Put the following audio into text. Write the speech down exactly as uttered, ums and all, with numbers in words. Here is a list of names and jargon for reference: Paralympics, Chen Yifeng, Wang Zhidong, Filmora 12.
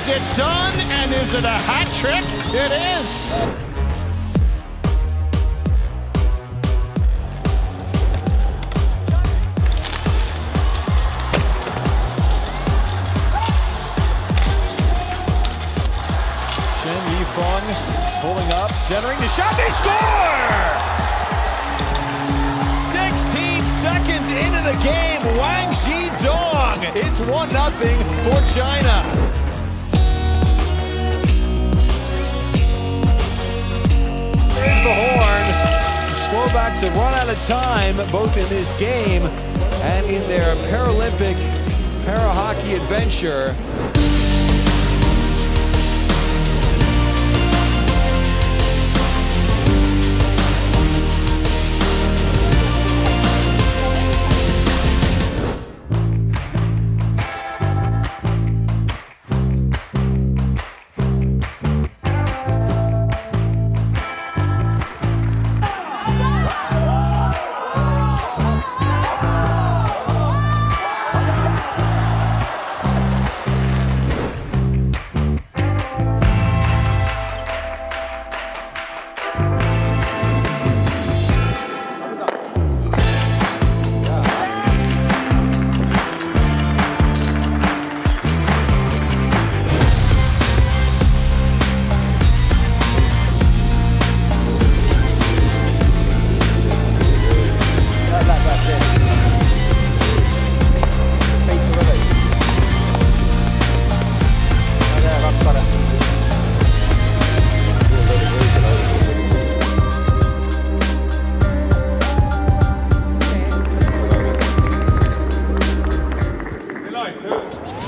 Is it done? And is it a hat trick? It is. Chen Yifeng pulling up, centering the shot. They score! sixteen seconds into the game, Wang Zhidong. It's one nothing for China. Slovaks have run out of time, both in this game and in their Paralympic para-hockey adventure. Good.